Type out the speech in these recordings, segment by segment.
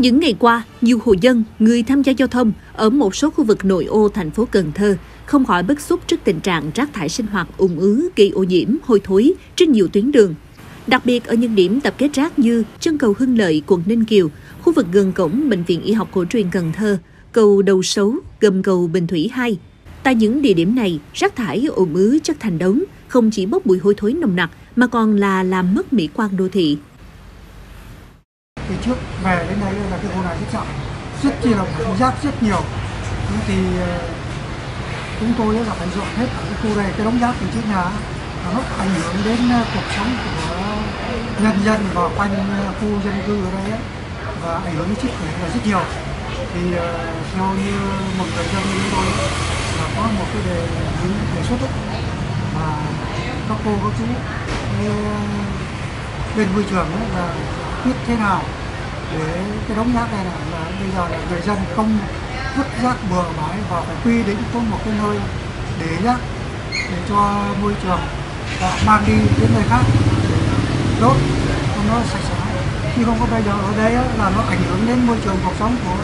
Những ngày qua, nhiều hộ dân, người tham gia giao thông ở một số khu vực nội ô thành phố Cần Thơ không khỏi bức xúc trước tình trạng rác thải sinh hoạt ùn ứ gây ô nhiễm, hôi thối trên nhiều tuyến đường. Đặc biệt ở những điểm tập kết rác như chân cầu Hưng Lợi, quận Ninh Kiều, khu vực gần cổng Bệnh viện Y học Cổ truyền Cần Thơ, cầu Đầu Sấu, gầm cầu Bình Thủy 2. Tại những địa điểm này, rác thải ùn ứ chất thành đống, không chỉ bốc mùi hôi thối nồng nặc mà còn là làm mất mỹ quan đô thị. Thì trước về đến đây là cái hồ này rất trọng, rất chi là thải rác rất nhiều. Thì chúng tôi đã phải dọn hết ở cái khu này, cái đống rác từ trước nhà nó ảnh hưởng đến cuộc sống của nhân dân và quanh khu dân cư ở đây ấy, và ảnh hưởng đến sức khỏe là rất nhiều. Thì theo như một người dân chúng tôi là có một cái đề xuất mà các cô các chú bên môi trường là biết thế nào để cái đống rác này là bây giờ là người dân không vứt rác bừa bãi và phải quy định có một cái nơi để rác để cho môi trường họ mang đi đến nơi khác đốt cho nó sạch sẽ. Khi không có bây giờ ở đây là nó ảnh hưởng đến môi trường cuộc sống của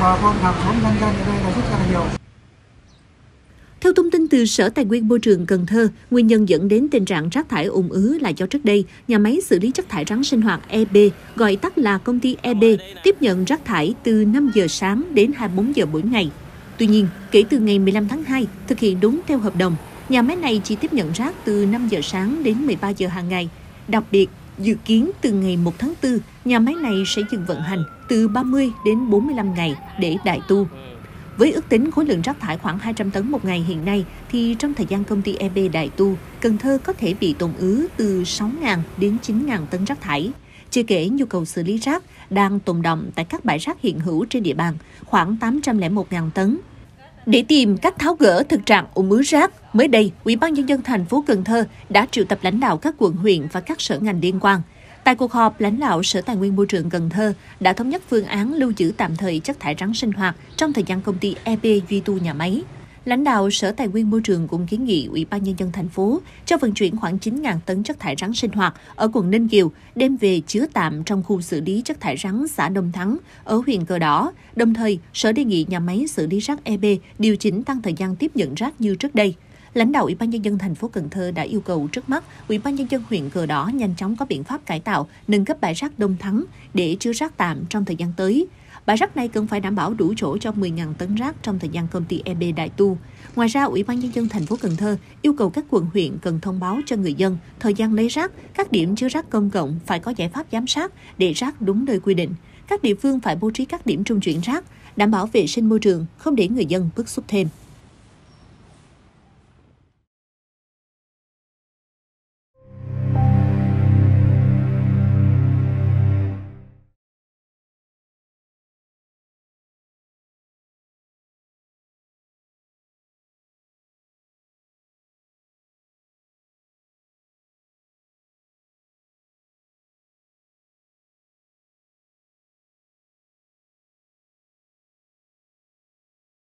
bà con hàng xóm nhân dân ở đây là rất là nhiều. Theo thông tin từ Sở Tài nguyên Môi trường Cần Thơ, nguyên nhân dẫn đến tình trạng rác thải ùn ứ là do trước đây, nhà máy xử lý chất thải rắn sinh hoạt EB, gọi tắt là công ty EB, tiếp nhận rác thải từ 5 giờ sáng đến 24 giờ mỗi ngày. Tuy nhiên, kể từ ngày 15 tháng 2, thực hiện đúng theo hợp đồng, nhà máy này chỉ tiếp nhận rác từ 5 giờ sáng đến 13 giờ hàng ngày. Đặc biệt, dự kiến từ ngày 1 tháng 4, nhà máy này sẽ dừng vận hành từ 30 đến 45 ngày để đại tu. Với ước tính khối lượng rác thải khoảng 200 tấn một ngày hiện nay, thì trong thời gian công ty EB đại tu, Cần Thơ có thể bị tồn ứ từ 6.000 đến 9.000 tấn rác thải. Chưa kể nhu cầu xử lý rác đang tồn đọng tại các bãi rác hiện hữu trên địa bàn khoảng 801.000 tấn. Để tìm cách tháo gỡ thực trạng ùn ứ rác, mới đây, Ủy ban Nhân dân thành phố Cần Thơ đã triệu tập lãnh đạo các quận huyện và các sở ngành liên quan. Tại cuộc họp, lãnh đạo Sở Tài nguyên Môi trường Cần Thơ đã thống nhất phương án lưu giữ tạm thời chất thải rắn sinh hoạt trong thời gian công ty EB duy tu nhà máy. Lãnh đạo Sở Tài nguyên Môi trường cũng kiến nghị Ủy ban Nhân dân thành phố cho vận chuyển khoảng 9.000 tấn chất thải rắn sinh hoạt ở quận Ninh Kiều đem về chứa tạm trong khu xử lý chất thải rắn xã Đông Thắng ở huyện Cờ Đỏ. Đồng thời, Sở đề nghị nhà máy xử lý rác EB điều chỉnh tăng thời gian tiếp nhận rác như trước đây. Lãnh đạo Ủy ban Nhân dân thành phố Cần Thơ đã yêu cầu trước mắt Ủy ban Nhân dân huyện Cờ Đỏ nhanh chóng có biện pháp cải tạo, nâng cấp bãi rác Đông Thắng để chứa rác tạm trong thời gian tới. Bãi rác này cần phải đảm bảo đủ chỗ cho 10.000 tấn rác trong thời gian công ty EB đại tu. Ngoài ra, Ủy ban Nhân dân thành phố Cần Thơ yêu cầu các quận huyện cần thông báo cho người dân thời gian lấy rác, các điểm chứa rác công cộng phải có giải pháp giám sát để rác đúng nơi quy định. Các địa phương phải bố trí các điểm trung chuyển rác, đảm bảo vệ sinh môi trường, không để người dân bức xúc thêm.